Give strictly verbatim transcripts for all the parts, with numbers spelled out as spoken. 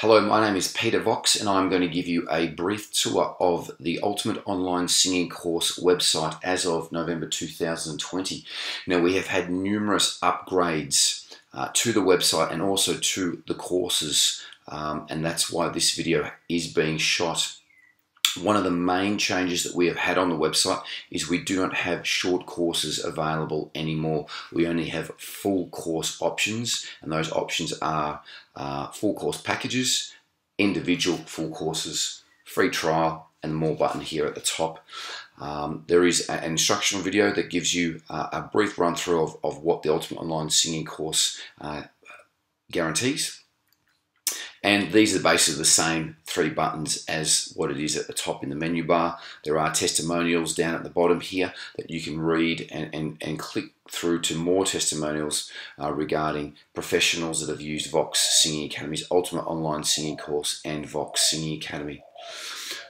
Hello, my name is Peter Vox and I'm going to give you a brief tour of the Ultimate Online Singing Course website as of November two thousand twenty. Now, we have had numerous upgrades uh, to the website and also to the courses, um, and that's why this video is being shot. One of the main changes that we have had on the website is we do not have short courses available anymore. We only have full course options, and those options are uh, full course packages, individual full courses, free trial, and the more button here at the top. Um, there is an instructional video that gives you uh, a brief run through of, of what the Ultimate Online Singing Course uh, guarantees. And these are basically the same three buttons as what it is at the top in the menu bar. There are testimonials down at the bottom here that you can read and, and, and click through to more testimonials uh, regarding professionals that have used Vox Singing Academy's Ultimate Online Singing Course and Vox Singing Academy.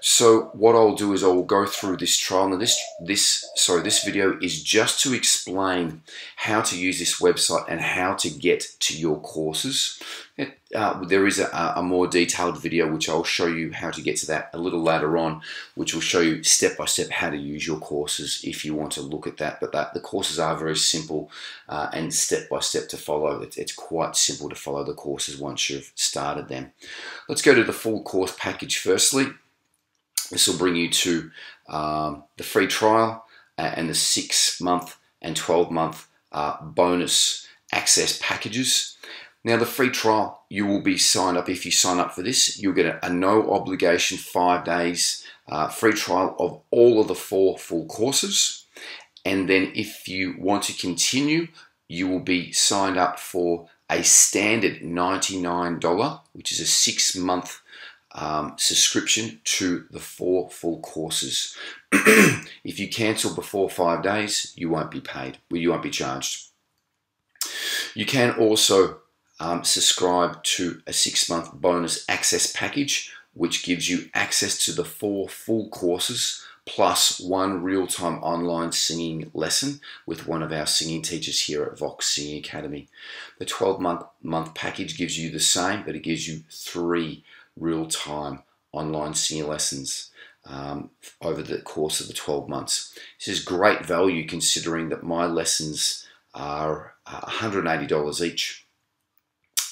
So what I'll do is I'll go through this trial, and this this sorry this video is just to explain how to use this website and how to get to your courses. It, uh, there is a, a more detailed video which I'll show you how to get to that a little later on, which will show you step by step how to use your courses if you want to look at that. But that, the courses are very simple uh, and step by step to follow. It's, it's quite simple to follow the courses once you've started them. Let's go to the full course package firstly. This will bring you to um, the free trial and the six-month and twelve-month uh, bonus access packages. Now, the free trial, you will be signed up. If you sign up for this, you'll get a, a no-obligation five days uh, free trial of all of the four full courses. And then if you want to continue, you will be signed up for a standard ninety-nine dollars, which is a six-month Um, subscription to the four full courses. If you cancel before five days, you won't be paid. Well, you won't be charged. You can also um, subscribe to a six-month bonus access package, which gives you access to the four full courses plus one real-time online singing lesson with one of our singing teachers here at Vox Singing Academy. The twelve-month package gives you the same, but it gives you three real-time online singing lessons um, over the course of the twelve months. This is great value considering that my lessons are one hundred eighty dollars each.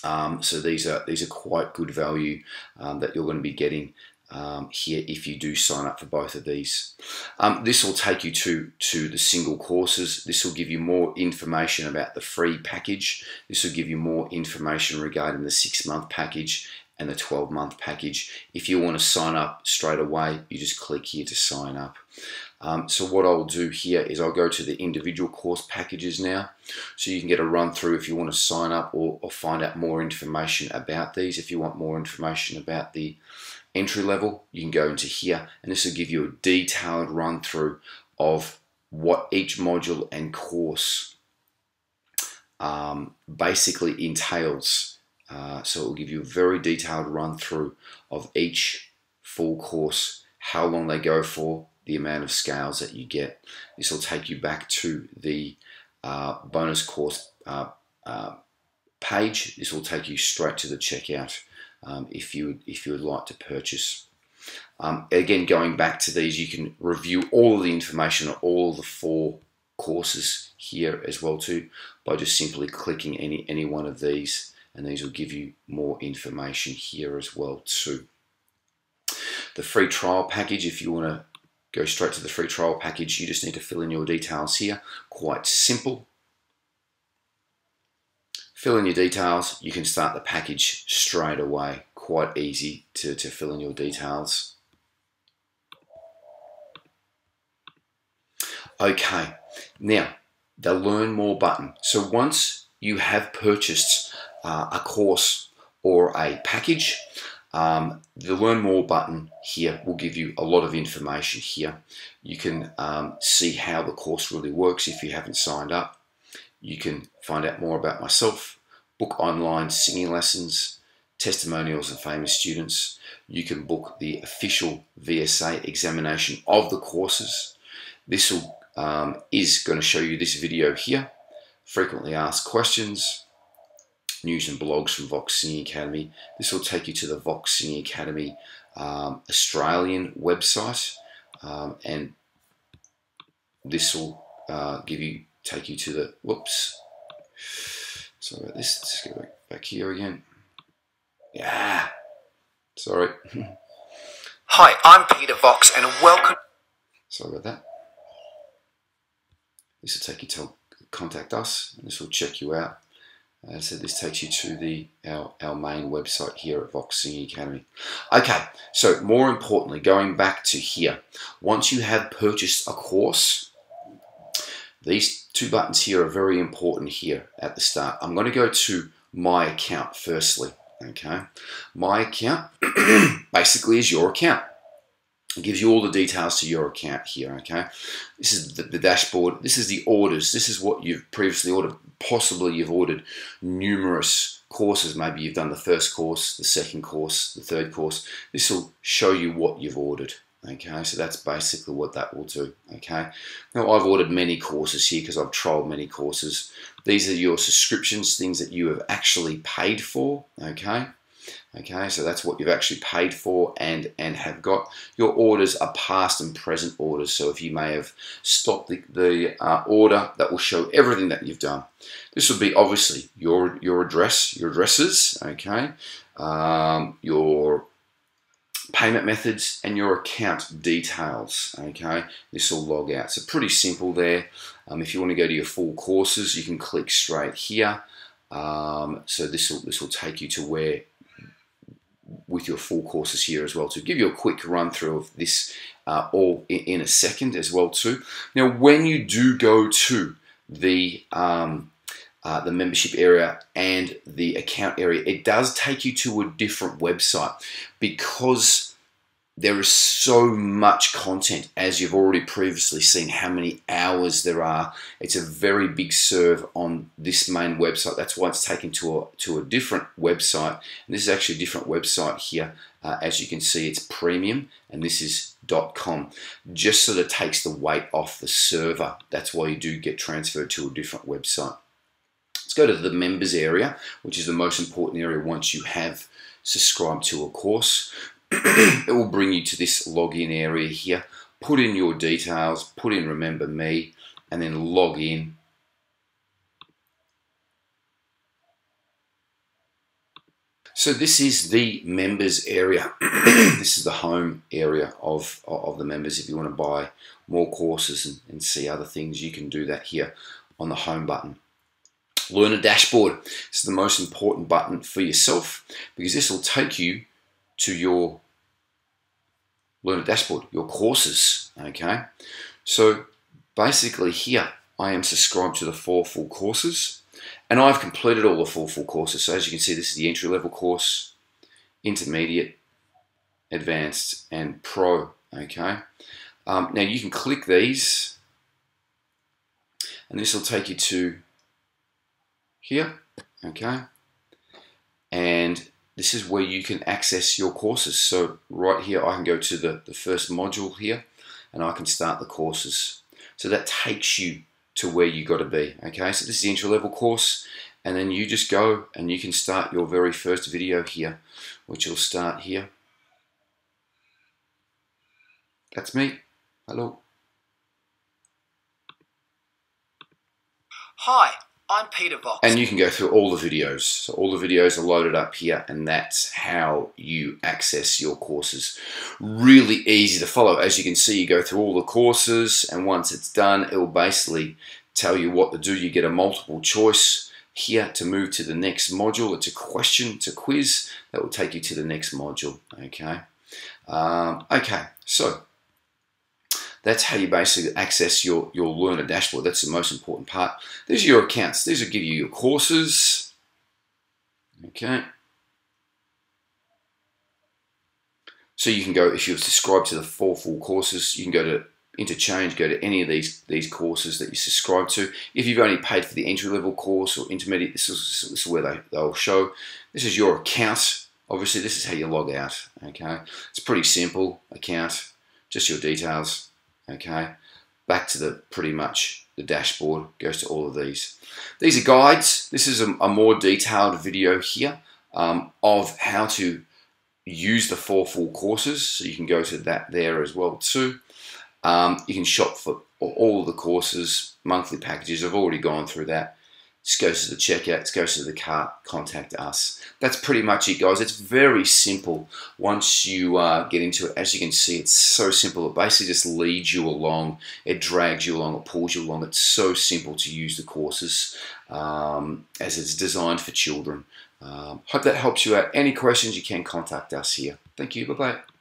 Um, so these are these are quite good value um, that you're going to be getting um, here if you do sign up for both of these. Um, this will take you to to the single courses. This will give you more information about the free package. This will give you more information regarding the six-month package and the twelve-month package. If you want to sign up straight away, you just click here to sign up. Um, so what I'll do here is I'll go to the individual course packages now, so you can get a run through if you want to sign up or, or find out more information about these. If you want more information about the entry level, you can go into here, and this will give you a detailed run through of what each module and course um, basically entails. Uh, so it will give you a very detailed run through of each full course, how long they go for, the amount of scales that you get. This will take you back to the uh, bonus course uh, uh, page. This will take you straight to the checkout um, if you if you would like to purchase. Um, again, going back to these, you can review all of the information on all the four courses here as well too by just simply clicking any any one of these. And these will give you more information here as well too. The free trial package, if you want to go straight to the free trial package, you just need to fill in your details here. Quite simple. Fill in your details, you can start the package straight away. Quite easy to, to fill in your details. Okay, now the Learn More button. So once you have purchased Uh, a course or a package, um, the Learn More button here will give you a lot of information here. You can um, see how the course really works if you haven't signed up. You can find out more about myself, book online singing lessons, testimonials and famous students. You can book the official V S A examination of the courses. This will, um, is going to show you this video here, frequently asked questions, news and blogs from Vox Singing Academy. This will take you to the Vox Singing Academy um, Australian website, um, and this will uh, give you take you to the whoops. Sorry about this. Let's go back, back here again. Yeah. Sorry. Hi, I'm Peter Vox, and welcome. Sorry about that. This will take you to contact us, and this will check you out. Uh, so this takes you to the our, our main website here at Vox Singing Academy. Okay, so more importantly, going back to here, once you have purchased a course, these two buttons here are very important here at the start. I'm going to go to my account firstly. Okay, my account basically is your account. It gives you all the details to your account here, okay? This is the, the dashboard. This is the orders. This is what you've previously ordered. Possibly you've ordered numerous courses. Maybe you've done the first course, the second course, the third course. This will show you what you've ordered, okay? So that's basically what that will do, okay? Now, I've ordered many courses here because I've trialed many courses. These are your subscriptions, things that you have actually paid for, okay? Okay, so that's what you've actually paid for and, and have got. Your orders are past and present orders. So if you may have stopped the, the uh, order, that will show everything that you've done. This will be obviously your, your address, your addresses, okay, um, your payment methods and your account details, okay? This will log out. So pretty simple there. Um, if you want to go to your full courses, you can click straight here. Um, so this will, this will take you to where with your full courses here as well, to give you a quick run through of this uh, all in, in a second as well too. Now, when you do go to the um, uh, the membership area and the account area, it does take you to a different website because there is so much content, as you've already previously seen how many hours there are. It's a very big serve on this main website. That's why it's taken to a, to a different website. And this is actually a different website here. Uh, as you can see, it's premium, and this is .com. Just so that it takes the weight off the server. That's why you do get transferred to a different website. Let's go to the members area, which is the most important area once you have subscribed to a course. It will bring you to this login area here. Put in your details, put in Remember Me, and then log in. So this is the members area. This is the home area of, of the members. If you want to buy more courses and, and see other things, you can do that here on the home button. Learner dashboard. This is the most important button for yourself because this will take you to your learner dashboard, your courses, okay? So basically here, I am subscribed to the four full courses, and I've completed all the four full courses. So as you can see, this is the entry-level course, intermediate, advanced, and pro, okay? Um, now you can click these, and this will take you to here, okay? And this is where you can access your courses. So right here, I can go to the, the first module here, and I can start the courses. So that takes you to where you got to be, okay? So this is the entry level course, and then you just go and you can start your very first video here, which will start here. That's me, hello. Hi. I'm Peter Vox. And you can go through all the videos. So all the videos are loaded up here, and that's how you access your courses. Really easy to follow. As you can see, you go through all the courses, and once it's done, it will basically tell you what to do. You get a multiple choice here to move to the next module. It's a question, it's a quiz that will take you to the next module, okay? Um, okay, so that's how you basically access your, your learner dashboard. That's the most important part. These are your accounts. These will give you your courses. Okay. So you can go, if you're subscribed to the four full courses, you can go to Interchange, go to any of these, these courses that you subscribe to. If you've only paid for the entry-level course or intermediate, this is, this is where they, they'll show. This is your account. Obviously, this is how you log out. Okay. It's pretty simple account, just your details. Okay, back to the pretty much the dashboard goes to all of these. These are guides. This is a, a more detailed video here um, of how to use the four full courses. So you can go to that there as well too. Um, you can shop for all of the courses, monthly packages. I've already gone through that. Just goes to the checkout, it goes to the cart, contact us. That's pretty much it, guys. It's very simple once you uh, get into it. As you can see, it's so simple. It basically just leads you along. It drags you along. It pulls you along. It's so simple to use the courses um, as it's designed for children. Um, hope that helps you out. Any questions, you can contact us here. Thank you. Bye-bye.